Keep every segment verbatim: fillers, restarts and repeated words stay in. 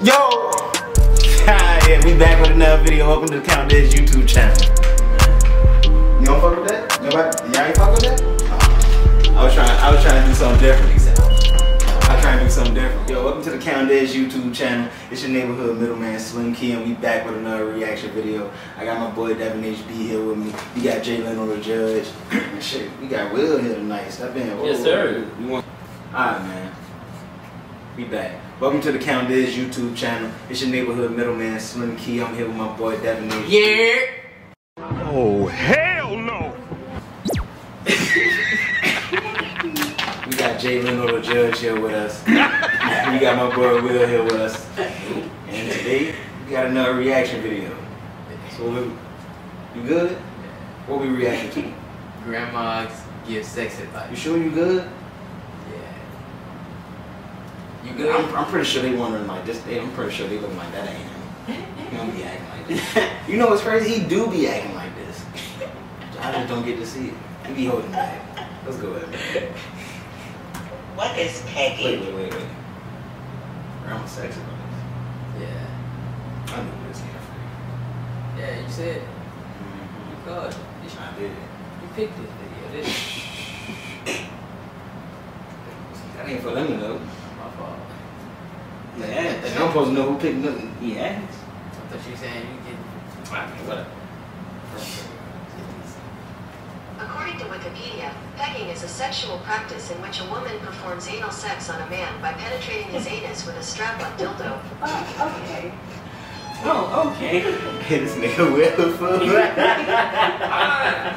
Yo! Yeah, we back with another video. Welcome to the Count Desk YouTube channel. You don't fuck with that? Y'all ain't fuck with that? No. I was trying I was trying to do something different, except I was trying to do something different. Yo, welcome to the Count Desk YouTube channel. It's your neighborhood middleman, Slim Kim. We back with another reaction video. I got my boy Devin H B here with me. We got Jay Leno the judge. Shit, we got Will here tonight. Stop being old. Yes, sir. You want Alright, man. We back. Welcome to the Count Desk YouTube channel. It's your neighborhood middleman, Slim Key. I'm here with my boy Devin H. Yeah! Oh, hell no! We got Jay Leno the judge here with us. We got my boy Will here with us. And today, we got another reaction video. So, we, you good? What we reacting to? Grandma's gives sex advice. You sure you good? I'm, I'm pretty sure they wondering like this. They, I'm pretty sure they looking like that ain't him. He don't be acting like this. You know what's crazy? He do be acting like this. I just don't get to see it. He be holding back. Let's go ahead. What is Peggy? Wait, wait, wait, wait. Grandma sex advice. Yeah. I knew this came from. Yeah, you said. Mm-hmm. You called it. I did. You picked this video, didn't you? That ain't for them though. Yeah, I'm supposed to know who picked nothing. Yeah. I thought you were saying you get. Whatever. According to Wikipedia, pegging is a sexual practice in which a woman performs anal sex on a man by penetrating his anus with a strap-on dildo. Oh, okay. Oh, okay. This nigga will fuck. Hi.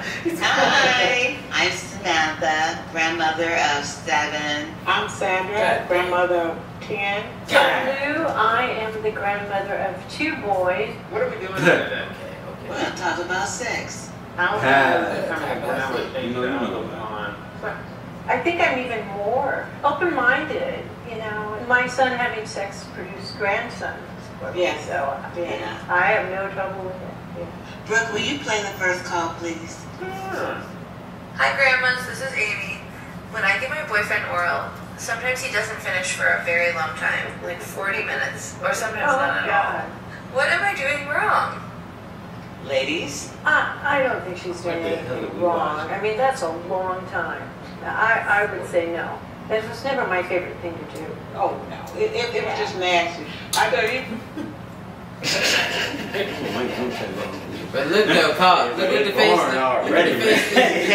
I'm Samantha, grandmother of seven. I'm Sandra, grandmother of ten. Lou, I am the grandmother of two boys. What are we doing? Okay, okay. Well, talk about sex. I don't know. I think I'm even more open-minded. You know, my son having sex produced grandsons. Yeah, so yeah. Yeah. I have no trouble with it. Yeah. Brooke, will you play the first call, please? Yeah. Hi, Grandmas. This is Amy. When I give my boyfriend oral, sometimes he doesn't finish for a very long time, like forty minutes, or sometimes oh, not at God. all. What am I doing wrong? Ladies? I, I don't think she's doing anything wrong. I mean, that's a long time. I, I would say no. That was never my favorite thing to do. Oh, no. It, it, it yeah. was just nasty. I thought you... But look at the pause. Look at the face. Look at the face.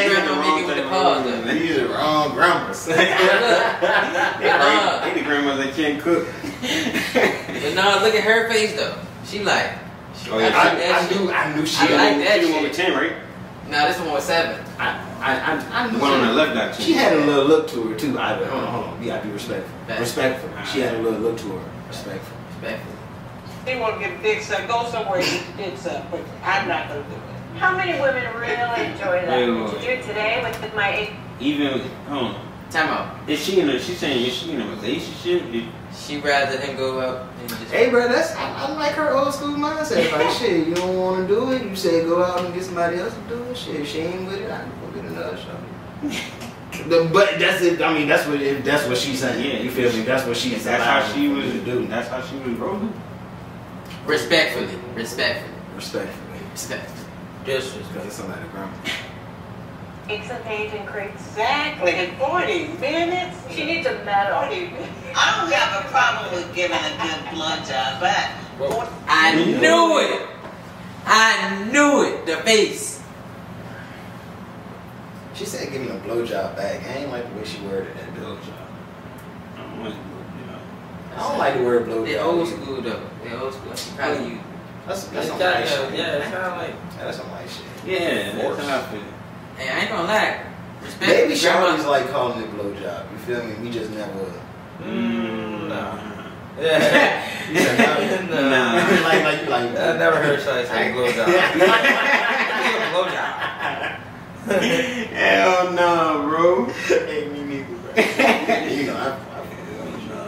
Grandma with the pause. These are wrong grandmas. They the grandmas that can't cook. But no, look at her face, though. She like... She oh, yeah. I, I, I, knew, I knew she... I like that she was with ten, right? No, this one was seven. I, I, I, I knew one on the left got you. She had a little look to her too. I hold on, hold on. Yeah, be respectful. That's respectful. Right. She had a little look to her. Respectful. Respectful. They want to get dicks up. Go somewhere and get dicks up. But I'm not gonna do it. How many women really enjoy that? Did you do it today with, with my eight? Even hold on. Time out. Is she in a? She's saying is she in a relationship? Did she rather than go out and just. Hey, bro, that's I, I like her old school mindset. Like, shit, you don't want to do it. You say go out and get somebody else to do it. Shit, if she ain't with it, I can go get another shot. But that's it. I mean, that's what it, that's what she's saying. Yeah, you feel me? That's what she's. That's how she was doing. That's how she was rolling. Respectfully, respectfully, respectfully, respectfully. Just respectfully. Somebody grandma. It's a page and create exactly in forty minutes. She needs a medal. I don't have a problem with giving a good blood job, but well, I knew it. I knew it. The face. She said, "Give me a blowjob back." I ain't like the way she worded that blowjob. I don't like blowjob. I don't like the word blowjob. They old school though. They old school. Probably you. That's that's some light shit. Yeah, that's kind of like that's some light shit. Yeah, that's how I feel. Hey, I ain't gonna lie. Respect. Maybe Shawty's like calling it blowjob. You feel me? We just never. Mm, nah. Yeah. Like, nah. nah. like, like, like. I never heard Shawty say blowjob. Blowjob. Hell no, bro. Hey, me neither, bro. You know, I. I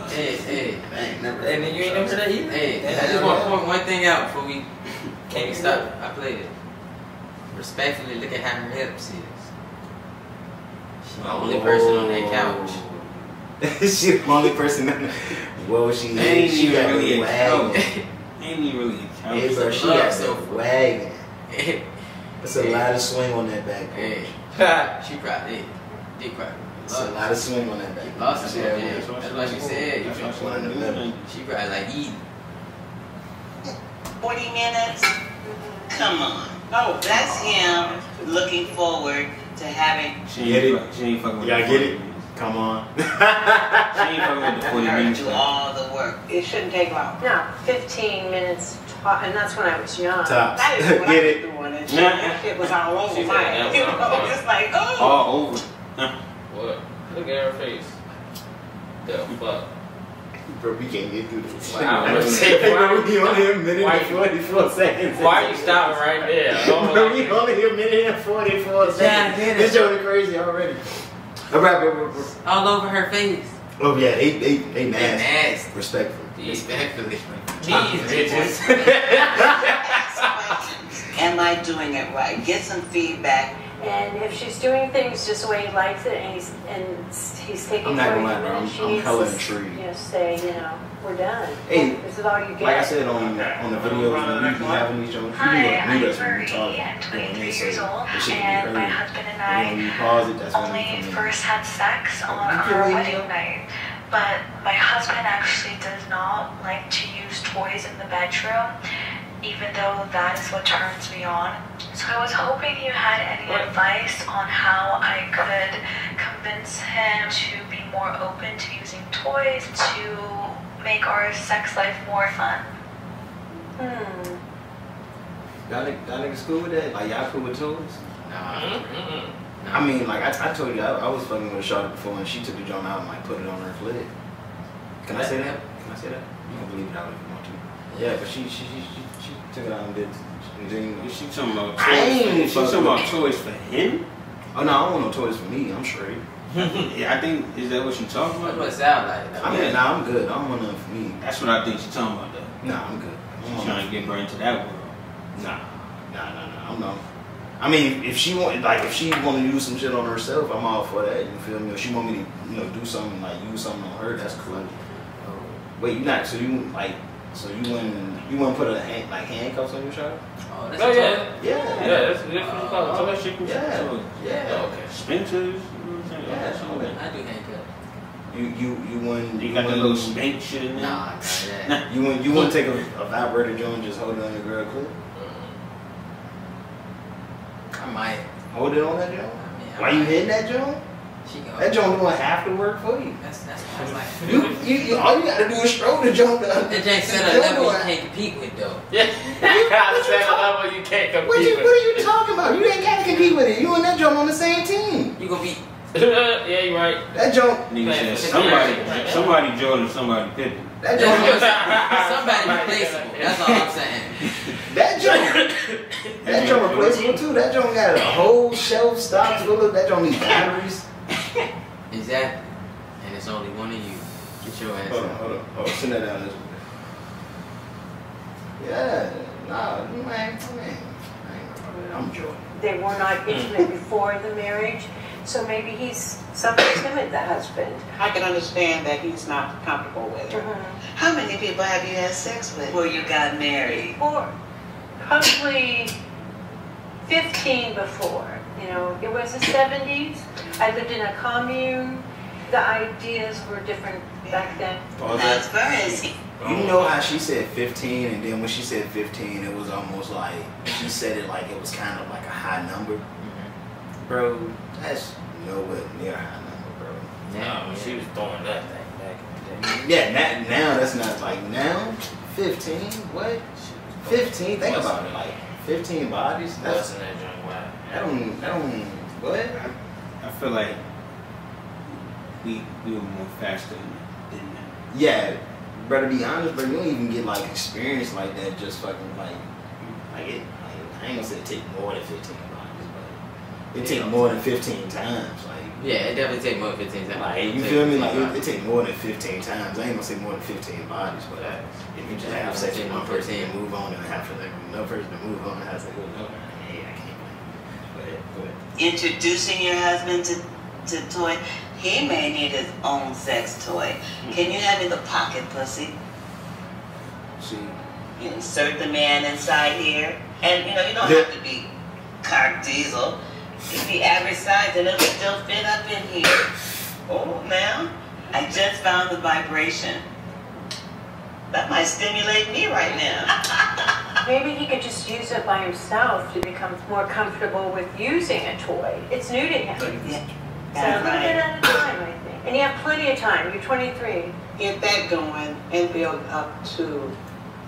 hey, hey. I ain't never. Hey, then you ain't never that either. Hey, I just want to point one thing out before we can't stop it. I played it. Respectfully, look at how her hips is. She's the only person on that couch. She the only person that whoa, she ain't she even really wagging. Ain't even really counting. Bro, she got so wagging. That's a lot of swing on that back porch. She probably did cry. It's a lot of swing on that back porch. Lost it, yeah. That's what she said. You just one in the middle. She probably like eating. Forty minutes. Come on. Oh, that's him. Looking forward to having. She ain't fucking. She ain't fucking with y'all. Get it. Come on. She ain't fucking with the forty minutes. Do all the work. It shouldn't take long. No, fifteen minutes. And that's when I was young. Tops. That is when I was doing it. That shit was all over mine. You know, just like oh. All over. What? Look at her face. The fuck. Bro, we can't get through this. Wow. I'm saying, bro, we only a minute and forty-four seconds. Why are you stopping right there? Bro, we only a minute and forty-four seconds. This show is crazy already. All right, bro, bro, bro. All over her face. Oh, yeah, they, they, they nasty. They nasty. Respectfully. Respectfully. Jeez, bitches. Am I doing it right? Get some feedback. And if she's doing things just the way he likes it, and he's and he's taking. I'm not gonna lie, bro. I'm, I'm color intrigued. You know, say you know we're done. Hey, this is all you get. Like I said on on the videos when we be having each other, you know, when we talk, and my husband and I when we pause it, that's only first had sex on our wedding night. But my husband actually does not like to use toys in the bedroom, even though that is what turns me on. So I was hoping you had any what? advice on how I could convince him to be more open to using toys to make our sex life more fun. Hmm. Y'all niggas cool with that? Like y'all cool with toys? Nah. Mm-mm. I mean, like I, I told you, I, I was fucking with a shawty before and she took the joint out and like put it on her clit. Can I say that? Can I say that? You don't believe it, I don't even want to. Yeah, but she she she she, she took it out and did. Then, she talking about toys. She talking about toys for him. Oh no, I don't want no toys for me. I'm straight. Yeah, I think is that what she talking about? What sound like? That. I mean, yeah. Nah, I'm good. I don't want none for me. That's what I think she talking about though. Nah, I'm good. I'm trying to get her into that world. Nah, nah, nah, nah. I'm not. I mean, if she want, like, if she want to do some shit on herself, I'm all for that. You feel me? If she want me to, you know, do something like use something on her, that's cool. Oh. Wait, you not? So you like? So you wouldn't you wouldn't put a hand, like handcuffs on your shoulder? Oh, that's oh, yeah. yeah, yeah, yeah. That's what you call it. Toy shit. Yeah, yeah. Okay. Spinches. Yeah, I do handcuffs. You you you wouldn't. You, you got that little spank shit in there. Nah, not that. You wouldn't you wouldn't take a, a vibrator joint and just hold it on your girl clip? Mm-hmm. I might hold it on that joint. I mean, Why you hitting that joint? That joint doing half the work for you. That's that's what I was like. You, you, you, all you gotta do is throw the joint up. That joint set a level you can't compete with though. Yeah, you gotta set a level you can't compete what you, with. What are you talking about? You ain't gotta compete with it. You and that joint on the same team. You gonna be. Yeah, you right. That joint. Somebody, somebody Jordan, somebody Pippen. That joint. Somebody replaceable. That's all I'm saying. That joint. That joint replaceable too. That joint got a whole shelf stocked full of. That joint needs batteries. Exactly. And it's only one of you. Get your ass hold on, out. Hold on, hold on. Send that down this way. Yeah. Nah, you ain't coming. I'm Jordan. They were not intimate before the marriage, so maybe he's something timid, the husband. I can understand that he's not comfortable with her. Mm-hmm. How many people have you had sex with before you got married? Or probably fifteen before. You know, it was the seventies. I lived in a commune. The ideas were different back then. Oh, that's crazy. You know how she said fifteen, and then when she said fifteen, it was almost like she said it like it was kind of like a high number. Mm-hmm. Bro, that's nowhere near a high number, bro. Now yeah. She was throwing that thing back in the day. Yeah, now, now that's not like now. Fifteen? What? Fifteen? Think about it. Like fifteen bodies. That's that joint. Wow. I don't. I don't. What? I feel like we we were more faster than that. Yeah, brother. Be honest, bro. You don't even get like experience like that. Just fucking like, like it. Like, I ain't gonna say it take more than fifteen times, but it take more than fifteen times. Like, yeah, it definitely take more than fifteen times. Like, you feel me? Like, it, it take more than fifteen times. I ain't gonna say more than fifteen bodies, but I, if you just have sex with one person and move on, and have for like another person to move on, and have to go. Introducing your husband to to toy, he may need his own sex toy. Mm-hmm. Can you have me the pocket pussy? See. You insert the man inside here. And you know, you don't yeah. have to be cock diesel. It'd be average size and it'll still fit up in here. Oh, now, I just found the vibration. That might stimulate me right now. Maybe he could just use it by himself to become more comfortable with using a toy. It's new to him. Yeah. So right. a at a time, I think. And you have plenty of time. You're twenty-three. Get that going and build up to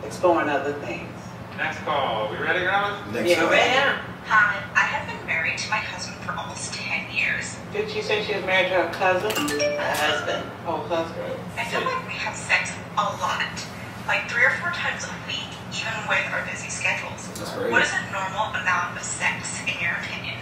exploring other things. Next call. We ready, girls? Next yeah, call. Ready? Yeah. Hi. I have been married to my husband for almost ten years. Did she say she was married to her cousin? Her husband. Oh, husband. I feel like we have sex a lot. Like three or four times a week, even with our busy schedules. That's great. What is a normal amount of sex, in your opinion?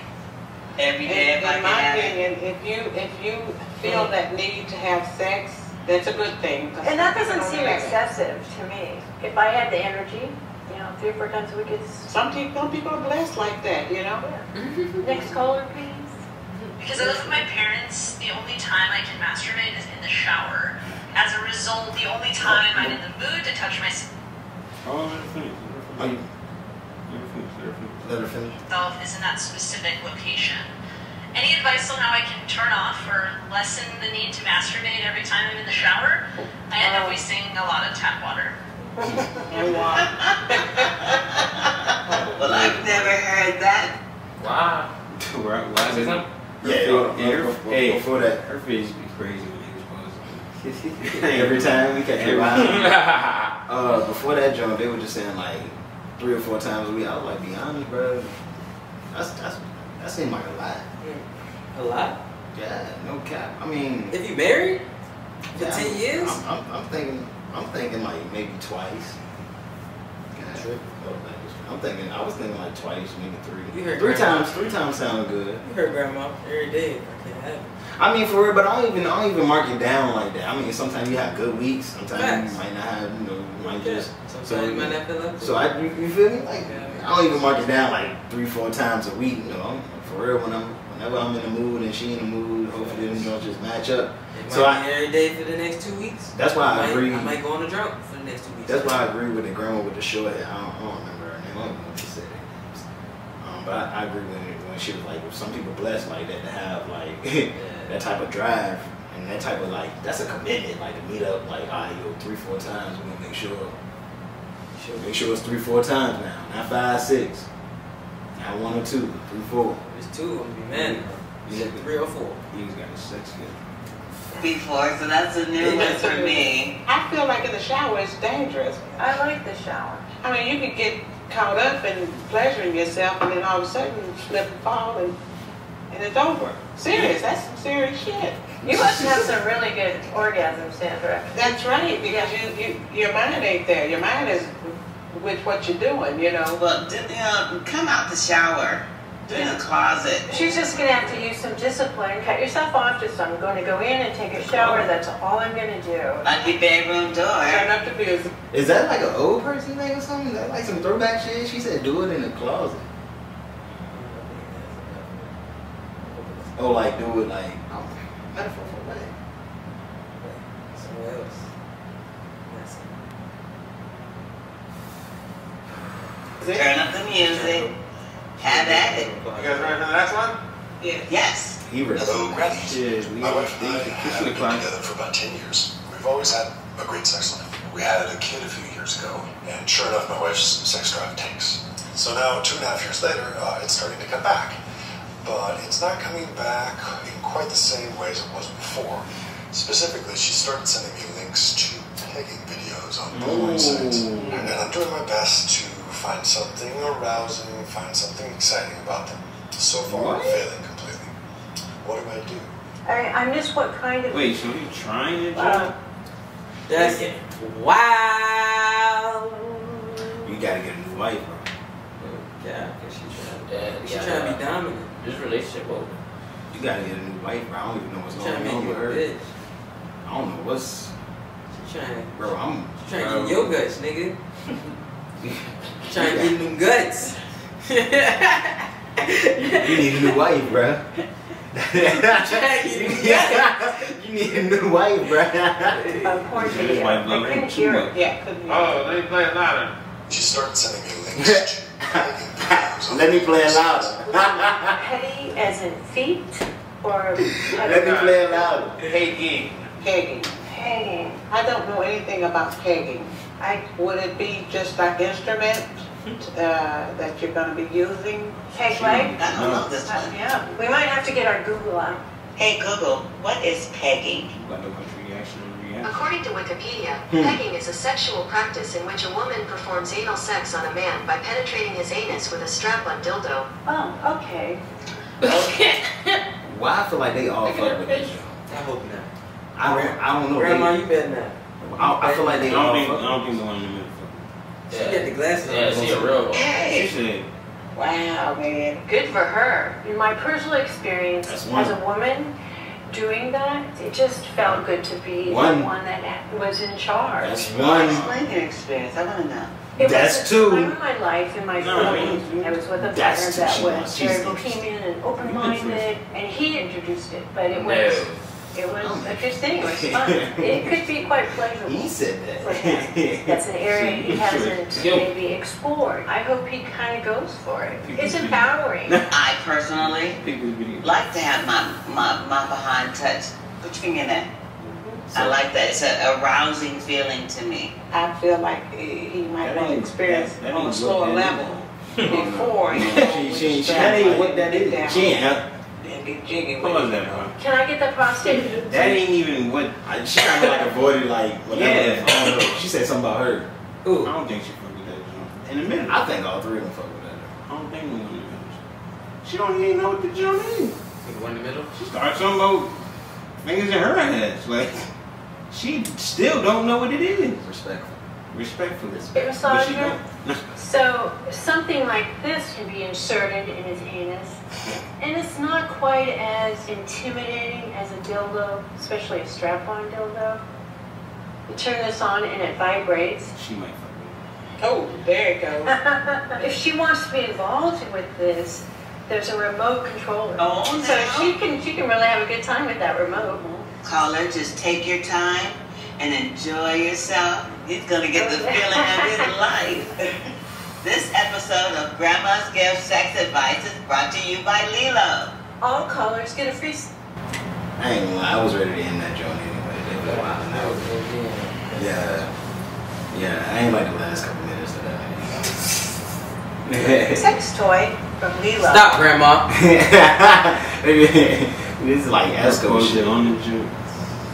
Every day, in, in my opinion, if you if you feel that need to have sex, that's a good thing. And that doesn't seem excessive to me. If I had the energy, you know, three or four times a week, it's... Some people, people are blessed like that, you know? Yeah. Next caller, please. Because I live with my parents, the only time I can masturbate is in the shower. As a result, the only time I'm in the mood to touch my... Oh, let her finish. Let her finish. Let her finish. Self is in that specific location. Any advice on how I can turn off or lessen the need to masturbate every time I'm in the shower? I end up wasting a lot of tap water. Well, I've never heard that. Wow. Why is it? Yeah, hey, before that, her face be crazy. Every time we catch it. Uh, before that jump, they were just saying like three or four times a week. I was like, be honest, bro. That's that's that seemed like a lot. A lot? Yeah, no cap. I mean, if you married for yeah, ten years, I'm, I'm, I'm thinking, I'm thinking like maybe twice. God, I'm thinking, I was thinking like twice, maybe three. You heard three grandma. times, three times sound good. You heard grandma every day. I mean, for real, but I don't even, I don't even mark it down like that. I mean, sometimes you have good weeks, sometimes Facts. you might not have, you know, you might yeah. just. Sometimes so, you might not feel up. So I, you, you feel me? Like, yeah, I don't even mark it down like three, four times a week. You know, for real, when I'm, whenever I'm in the mood and she in the mood, hopefully they don't just match up. It so might I be every day for the next two weeks. That's why I, I might, agree. I might go on a drunk for the next two weeks. That's why I agree with the grandma with the short hair. I don't, I don't remember her name. I don't know what she said. Um, but I, I agree with it when she was like, well, some people blessed like that to have like. That type of drive and that type of like, that's a commitment, like to meet up, like, all right, yo, three, four times, we're gonna make sure, sure, make sure it's three, four times now, not five, six, not one or two, three, four. If it's two, I'm gonna be men, yeah. three or four. He was got sex good. Before, so that's a new one for me. I feel like in the shower, it's dangerous. I like the shower. I mean, you can get caught up in pleasuring yourself and then all of a sudden slip and fall and And it's over. Serious. That's some serious shit. You must have some really good orgasms, Sandra. That's right, because you, you your mind ain't there. Your mind is with what you're doing, you know. Look, you know, come out the shower. Do yeah. the closet. She's just going to have to use some discipline. Cut yourself off just, I'm going to go in and take a shower. That's all I'm going to do. Like the bedroom door. Turn up the music. Is that like an old person thing or something? Is that like some throwback shit? She said do it in the closet. Oh, like, do it, like, oh, metaphor for what? Like, somewhere else. That's it. Turn up the music. Have at it. You guys ready for the next one? Yeah. Yes. He was so rested. My wife and I have been together for about ten years. We've always had a great sex life. We had a kid a few years ago, and sure enough, my wife's sex drive tanks. So now, two and a half years later, uh, it's starting to come back. But it's not coming back in quite the same way as it was before. Specifically, she started sending me links to pegging videos on porn websites. And I'm doing my best to find something arousing, find something exciting about them. So far, I'm failing completely. What do I do? I, I miss what kind of... Wait, so you're trying to... Wow. That's it. Wow. You gotta get a new wife, bro. Yeah, because she's trying to... She's yeah. trying to be dominant. This relationship over. You gotta get a new wife, bro. I don't even know what's she's going on with her. Bitch. I don't know what's. She's trying. Bro, I'm. She's trying bro. to get your guts, nigga. She's trying to get new guts. you, you need a new wife, bro. You need a new wife, bro. Of course you do. I couldn't hear it. Yeah, couldn't hear it. Oh, they play louder. She started sending me links. Let me play louder. Petty as in feet? Or let me play louder. Pegging. Pegging. Pegging. I don't know anything about pegging. I, would it be just like instrument uh, that you're going to be using? Peg leg? I don't know this time. Yeah. We might have to get our Google out. Hey Google, what is pegging? According to Wikipedia, hmm. pegging is a sexual practice in which a woman performs anal sex on a man by penetrating his anus with a strap-on dildo. Oh, okay. Okay. Well, I feel like they all fuck with each other. I hope not. I don't, I don't know. Grandma, they, you better not. I, I feel like they all fuck with I don't think the one you meant fuck. She got the glasses on. Yeah, she a real one. Hey. She said. Wow, man. Good for her. In my personal experience as a woman, doing that, it just felt good to be one. the one that was in charge. That's one. Explain your experience. I want to know. It That's was two. Time of my life in my forties, no, I was with a partner that was very bohemian and open-minded, and he introduced it. But it was, no. it was oh interesting. It was fun. It could be quite pleasurable. He said that. Like, that's an area he hasn't maybe explored. I hope he kind of goes for it. It's empowering. I personally like to have my my my behind touched. What you mean that? So, I like that. It's a, a rousing feeling to me. I feel like he might not experience that, that on a slower level before. You know, she ain't like what that is. Down. She ain't help. That, can I get the prostate? That ain't even what. I, she kind of like avoided like whatever. Yeah. She said something about her. Ooh. I don't think she fucked with that jump. In a minute, I think all three of them fuck with that. I don't think one of them. She don't even know what the jump is. The one in the middle. She starts something about fingers in her ass like. She still don't know what it is. Respectful. Respectful. So something like this can be inserted in his anus. And it's not quite as intimidating as a dildo, especially a strap-on dildo. You turn this on and it vibrates. She might fuck me. Oh, there it goes. If she wants to be involved with this, there's a remote controller. Oh, so now? she can she can really have a good time with that remote. Caller, just take your time and enjoy yourself. He's gonna get the feeling of his life. This episode of Grandma's Gift Sex Advice is brought to you by Lelo. All callers get a free. I ain't gonna lie, I was ready to end that joint anyway. They were wild out. Yeah, yeah. I ain't like the last couple minutes of that. Sex toy from Lelo. Stop, Grandma. This is like Sesco shit on the juke.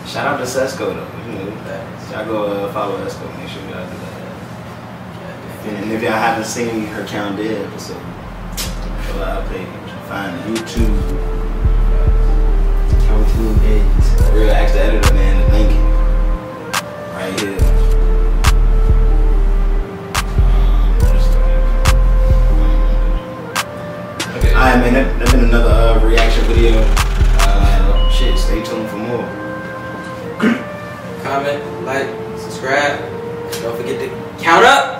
Shout out to Sesco though. You know that. Y'all go uh, follow Sesco. Make sure y'all do that. And if y'all haven't seen her Count Desk episode, go out page. Find YouTube. Count Desk. Real ask the editor man to link it right here. Okay. Alright man, that, that's been another uh, reaction video. Shit, stay tuned for more. Comment, like, subscribe. Don't forget to count up.